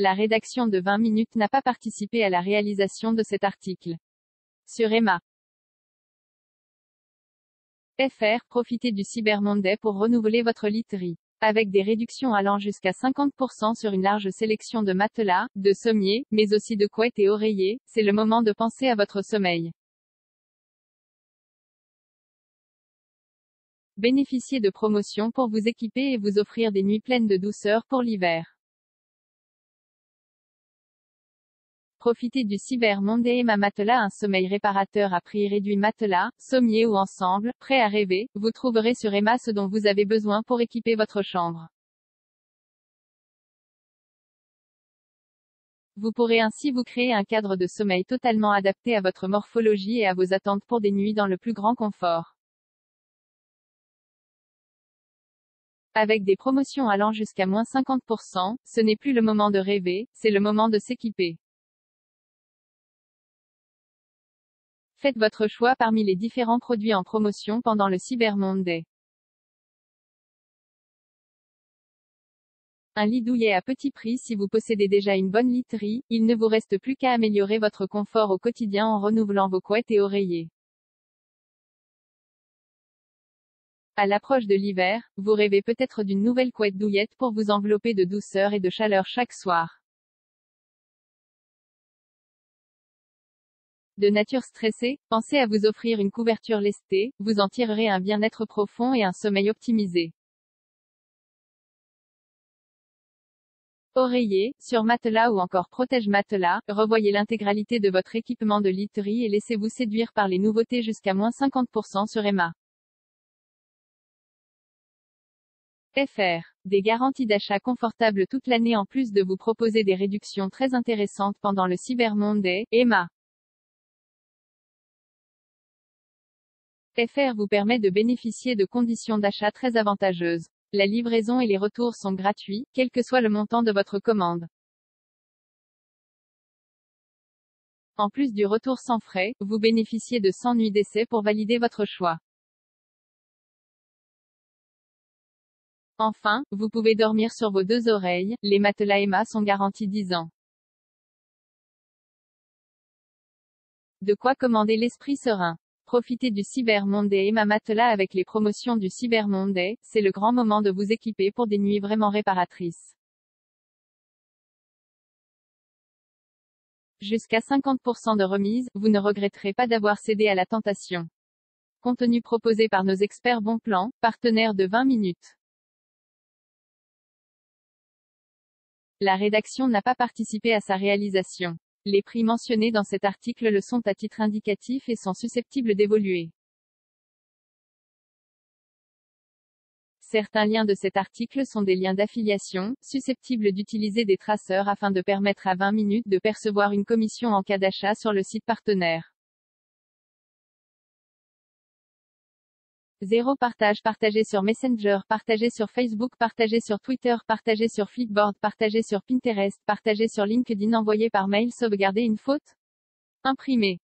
La rédaction de 20 minutes n'a pas participé à la réalisation de cet article. Sur Emma.fr, profitez du Cyber Monday pour renouveler votre literie. Avec des réductions allant jusqu'à 50% sur une large sélection de matelas, de sommiers, mais aussi de couettes et oreillers, c'est le moment de penser à votre sommeil. Bénéficiez de promotions pour vous équiper et vous offrir des nuits pleines de douceur pour l'hiver. Profitez du Cyber Monday Emma Matelas, un sommeil réparateur à prix réduit. Matelas, sommier ou ensemble, prêt à rêver, vous trouverez sur Emma ce dont vous avez besoin pour équiper votre chambre. Vous pourrez ainsi vous créer un cadre de sommeil totalement adapté à votre morphologie et à vos attentes pour des nuits dans le plus grand confort. Avec des promotions allant jusqu'à moins 50%, ce n'est plus le moment de rêver, c'est le moment de s'équiper. Faites votre choix parmi les différents produits en promotion pendant le Cyber Monday. Un lit douillet à petit prix. Si vous possédez déjà une bonne literie, il ne vous reste plus qu'à améliorer votre confort au quotidien en renouvelant vos couettes et oreillers. À l'approche de l'hiver, vous rêvez peut-être d'une nouvelle couette douillette pour vous envelopper de douceur et de chaleur chaque soir. De nature stressée, pensez à vous offrir une couverture lestée, vous en tirerez un bien-être profond et un sommeil optimisé. Oreiller, sur matelas ou encore protège matelas, revoyez l'intégralité de votre équipement de literie et laissez-vous séduire par les nouveautés jusqu'à moins 50% sur Emma.fr. Des garanties d'achat confortables toute l'année en plus de vous proposer des réductions très intéressantes pendant le Cyber Monday. Emma.fr vous permet de bénéficier de conditions d'achat très avantageuses. La livraison et les retours sont gratuits, quel que soit le montant de votre commande. En plus du retour sans frais, vous bénéficiez de 100 nuits d'essai pour valider votre choix. Enfin, vous pouvez dormir sur vos deux oreilles, les matelas Emma sont garantis 10 ans. De quoi commander l'esprit serein. Profitez du Cyber Monday Emma Matelas avec les promotions du Cyber Monday, c'est le grand moment de vous équiper pour des nuits vraiment réparatrices. Jusqu'à 50% de remise, vous ne regretterez pas d'avoir cédé à la tentation. Contenu proposé par nos experts Bon Plan, partenaires de 20 minutes. La rédaction n'a pas participé à sa réalisation. Les prix mentionnés dans cet article le sont à titre indicatif et sont susceptibles d'évoluer. Certains liens de cet article sont des liens d'affiliation, susceptibles d'utiliser des traceurs afin de permettre à 20 minutes de percevoir une commission en cas d'achat sur le site partenaire. 0 partage, partagé sur Messenger, partagé sur Facebook, partagé sur Twitter, partagé sur Flipboard, partagé sur Pinterest, partagé sur LinkedIn, envoyé par mail, sauvegarder une faute, imprimé.